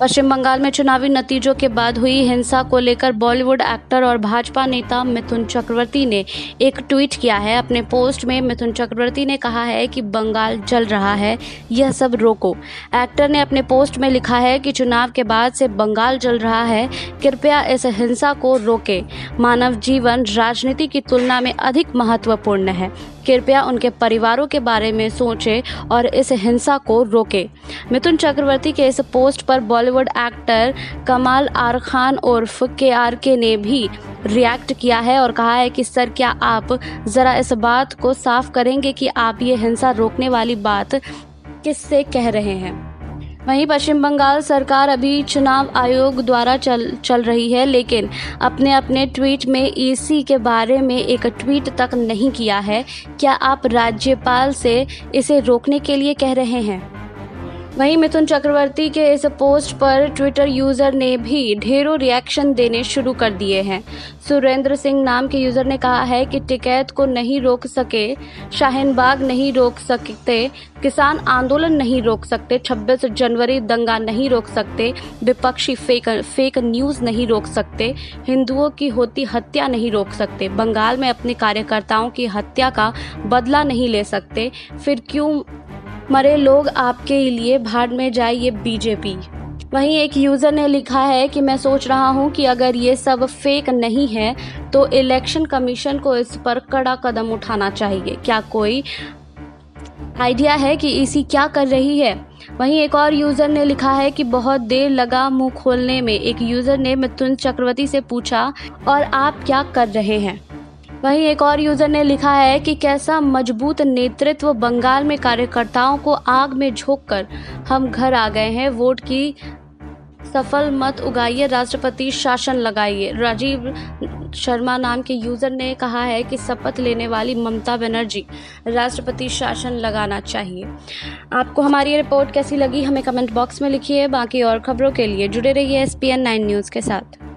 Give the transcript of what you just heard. पश्चिम बंगाल में चुनावी नतीजों के बाद हुई हिंसा को लेकर बॉलीवुड एक्टर और भाजपा नेता मिथुन चक्रवर्ती ने एक ट्वीट किया है। अपने पोस्ट में मिथुन चक्रवर्ती ने कहा है कि बंगाल जल रहा है, यह सब रोको। एक्टर ने अपने पोस्ट में लिखा है कि चुनाव के बाद से बंगाल जल रहा है, कृपया इस हिंसा को रोके। मानव जीवन राजनीति की तुलना में अधिक महत्वपूर्ण है, कृपया उनके परिवारों के बारे में सोचें और इस हिंसा को रोकें। मिथुन चक्रवर्ती के इस पोस्ट पर Bollywood actor Kamaal R Khan उर्फ KRK ने भी रिएक्ट किया है और कहा है कि सर, क्या आप ज़रा इस बात को साफ करेंगे कि आप ये हिंसा रोकने वाली बात किससे कह रहे हैं। वहीं पश्चिम बंगाल सरकार अभी चुनाव आयोग द्वारा चल रही है, लेकिन अपने ट्वीट में ईसी के बारे में एक ट्वीट तक नहीं किया है। क्या आप राज्यपाल से इसे रोकने के लिए कह रहे हैं। वहीं मिथुन चक्रवर्ती के इस पोस्ट पर ट्विटर यूज़र ने भी ढेरों रिएक्शन देने शुरू कर दिए हैं। सुरेंद्र सिंह नाम के यूज़र ने कहा है कि टिकैत को नहीं रोक सके, शाहीनबाग नहीं रोक सकते, किसान आंदोलन नहीं रोक सकते, 26 जनवरी दंगा नहीं रोक सकते, विपक्षी फेक न्यूज़ नहीं रोक सकते, हिंदुओं की होती हत्या नहीं रोक सकते, बंगाल में अपने कार्यकर्ताओं की हत्या का बदला नहीं ले सकते, फिर क्यों मरे लोग आपके लिए भाड़ में जाए ये बीजेपी। वहीं एक यूज़र ने लिखा है कि मैं सोच रहा हूँ कि अगर ये सब फेक नहीं है तो इलेक्शन कमीशन को इस पर कड़ा कदम उठाना चाहिए। क्या कोई आइडिया है कि ईसी क्या कर रही है। वहीं एक और यूज़र ने लिखा है कि बहुत देर लगा मुंह खोलने में। एक यूज़र ने मिथुन चक्रवर्ती से पूछा, और आप क्या कर रहे हैं। वहीं एक और यूज़र ने लिखा है कि कैसा मजबूत नेतृत्व, बंगाल में कार्यकर्ताओं को आग में झोंककर हम घर आ गए हैं, वोट की सफल मत उगाइए, राष्ट्रपति शासन लगाइए। राजीव शर्मा नाम के यूज़र ने कहा है कि शपथ लेने वाली ममता बनर्जी, राष्ट्रपति शासन लगाना चाहिए। आपको हमारी रिपोर्ट कैसी लगी हमें कमेंट बॉक्स में लिखिए। बाकी और खबरों के लिए जुड़े रहिए SPN9 न्यूज़ के साथ।